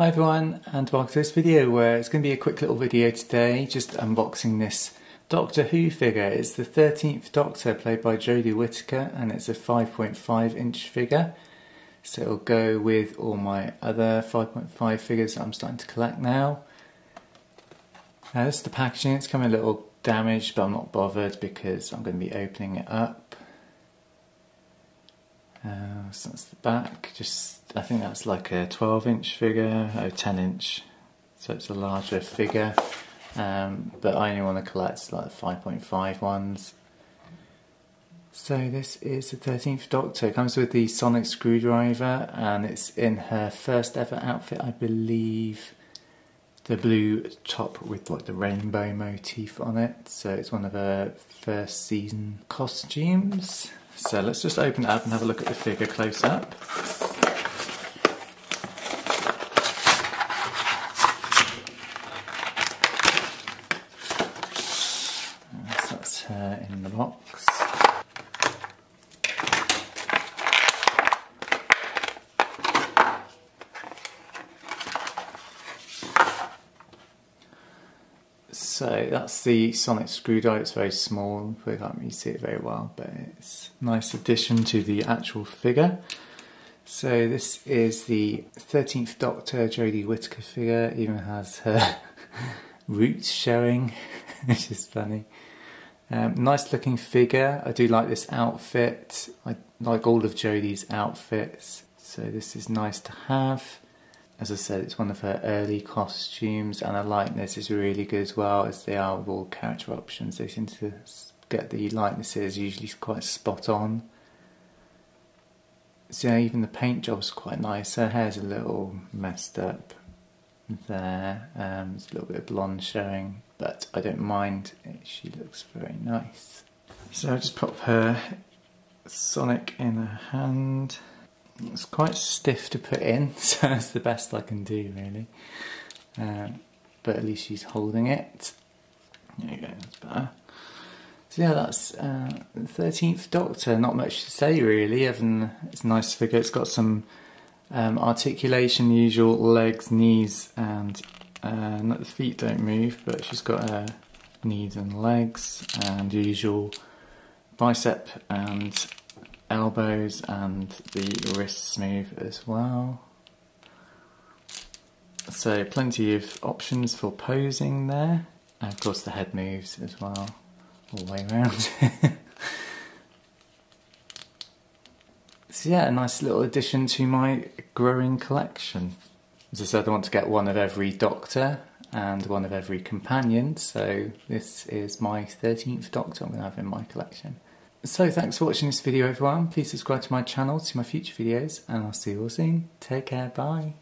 Hi everyone, and welcome to this video where it's going to be a quick little video today, just unboxing this Doctor Who figure. It's the 13th Doctor, played by Jodie Whittaker, and it's a 5.5 inch figure. So it'll go with all my other 5.5 figures that I'm starting to collect now. Now this is the packaging. It's come a little damaged, but I'm not bothered because I'm going to be opening it up. So that's the back. I think that's like a 12-inch figure, 10-inch, so it's a larger figure. But I only want to collect like 5.5 ones. So this is the 13th Doctor. It comes with the Sonic Screwdriver, and it's in her first ever outfit, I believe. The blue top with like the rainbow motif on it. So it's one of her first season costumes. So let's just open it up and have a look at the figure close up. So that's her in the box. So that's the Sonic Screwdriver. It's very small, probably can't really see it very well, but it's a nice addition to the actual figure. So this is the 13th Doctor Jodie Whittaker figure. It even has her roots showing, which is funny. Nice looking figure. I do like this outfit. I like all of Jodie's outfits, so this is nice to have. As I said, it's one of her early costumes, and the likeness is really good as well, as they are with all Character Options. They seem to get the likenesses usually quite spot on. So yeah, even the paint job's quite nice. Her hair's a little messed up there. There's a little bit of blonde showing, but I don't mind. She looks very nice. So I just pop her Sonic in her hand. It's quite stiff to put in, so that's the best I can do really. But at least she's holding it. There you go, that's better. So yeah, that's the 13th Doctor. Not much to say really, other than it's a nice figure. It's got some articulation, usual legs, knees, and the feet don't move, but she's got her knees and legs, and usual bicep and elbows, and the wrists move as well. So plenty of options for posing there, and of course the head moves as well, all the way around. So yeah, a nice little addition to my growing collection. As I said, I want to get one of every Doctor and one of every companion, so this is my 13th Doctor I'm going to have in my collection. So thanks for watching this video everyone, please subscribe to my channel to see my future videos, and I'll see you all soon. Take care, bye!